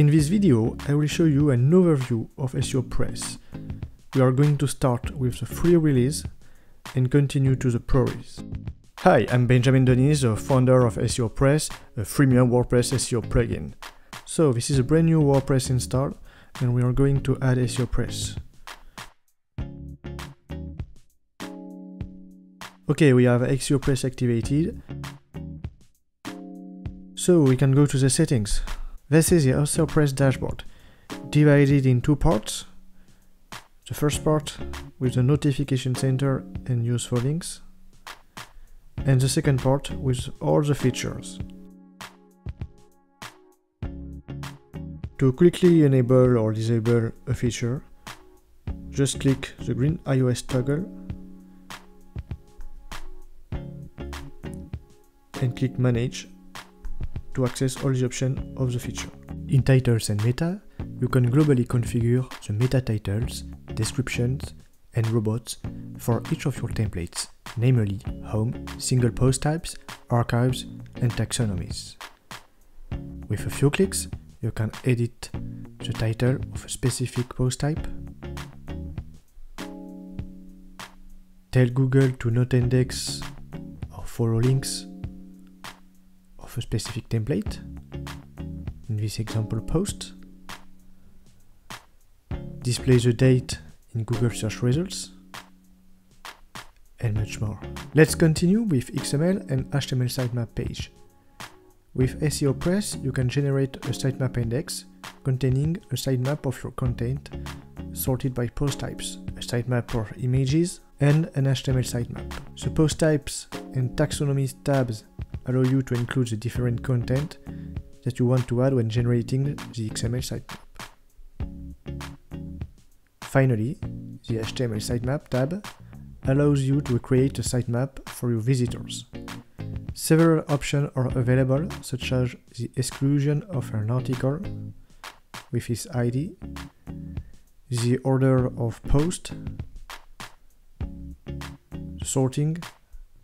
In this video, I will show you an overview of SEOPress. We are going to start with the free release and continue to the pro release. Hi, I'm Benjamin Doniz, the founder of SEOPress, a freemium WordPress SEO plugin. So this is a brand new WordPress install and we are going to add SEOPress. Okay, we have SEOPress activated. So we can go to the settings. This is the SEOPress dashboard, divided in two parts. The first part with the notification center and useful links, and the second part with all the features. To quickly enable or disable a feature, just click the green iOS toggle and click Manage to access all the options of the feature. In Titles and Meta, you can globally configure the meta titles, descriptions and robots for each of your templates, namely home, single post types, archives and taxonomies. With a few clicks, you can edit the title of a specific post type, tell Google to not index or follow links of a specific template, in this example post, display the date in Google search results, and much more. Let's continue with XML and HTML sitemap page. With SEOPress, you can generate a sitemap index containing a sitemap of your content sorted by post types, a sitemap for images, and an HTML sitemap. The post types and taxonomy tabs allow you to include the different content that you want to add when generating the XML sitemap. Finally, the HTML sitemap tab allows you to create a sitemap for your visitors. Several options are available, such as the exclusion of an article with its ID, the order of post, the sorting,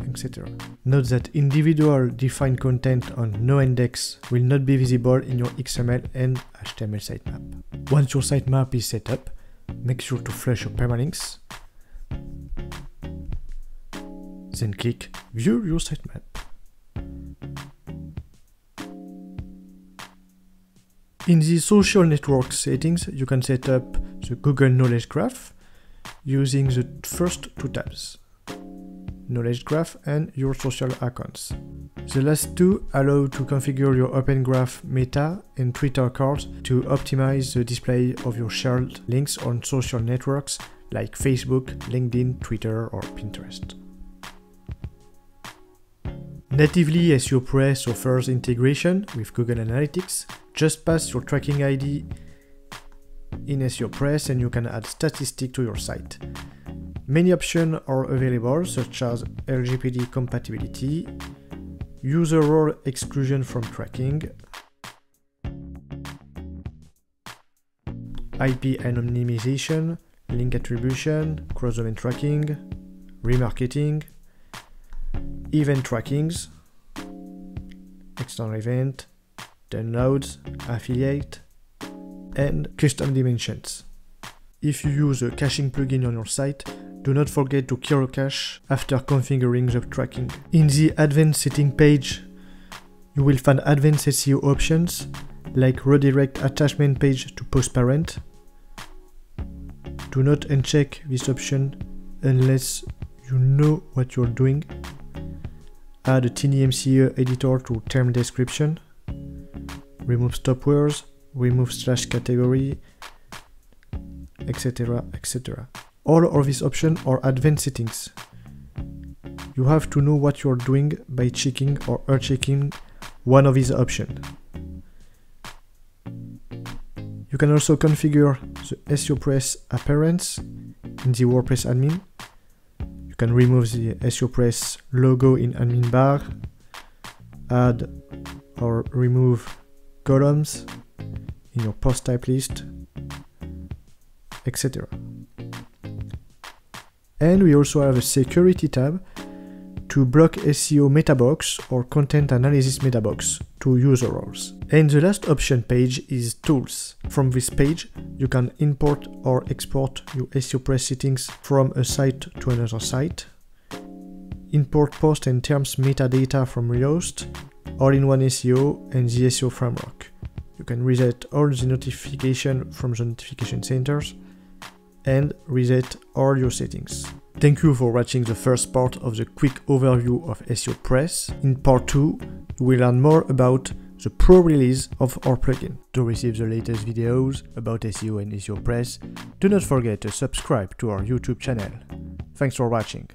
etc. Note that individual defined content on no index will not be visible in your XML and HTML sitemap. Once your sitemap is set up, make sure to flash your permalinks, then click View your sitemap. In the social network settings, you can set up the Google Knowledge Graph using the first two tabs, Knowledge Graph and your social accounts. The last two allow to configure your Open Graph, Meta and Twitter cards to optimize the display of your shared links on social networks like Facebook, LinkedIn, Twitter or Pinterest. Natively, SEOPress offers integration with Google Analytics. Just pass your tracking ID in SEOPress and you can add statistics to your site. Many options are available, such as LGPD compatibility, user role exclusion from tracking, IP anonymization, link attribution, cross-domain tracking, remarketing, event trackings, external event, downloads, affiliate, and custom dimensions. If you use a caching plugin on your site, do not forget to clear your cache after configuring the tracking. In the advanced setting page, you will find advanced SEO options like redirect attachment page to post parent. Do not uncheck this option unless you know what you're doing. Add a TinyMCE editor to term description. Remove stop words, remove slash category, etc, etc. All of these options are advanced settings. You have to know what you are doing by checking or unchecking one of these options. You can also configure the SEOPress appearance in the WordPress admin. You can remove the SEOPress logo in admin bar, add or remove columns in your post type list, etc. And we also have a security tab to block SEO metabox or content analysis metabox to to user roles. And the last option page is Tools. From this page, you can import or export your SEOPress settings from a site to another site, import post and terms metadata from Rehost, all-in-one SEO and the SEO framework. You can reset all the notification from the notification centers and reset all your settings. Thank you for watching the first part of the quick overview of SEOPress. In part 2, you will learn more about the pro release of our plugin. To receive the latest videos about SEO and SEOPress, do not forget to subscribe to our YouTube channel. Thanks for watching.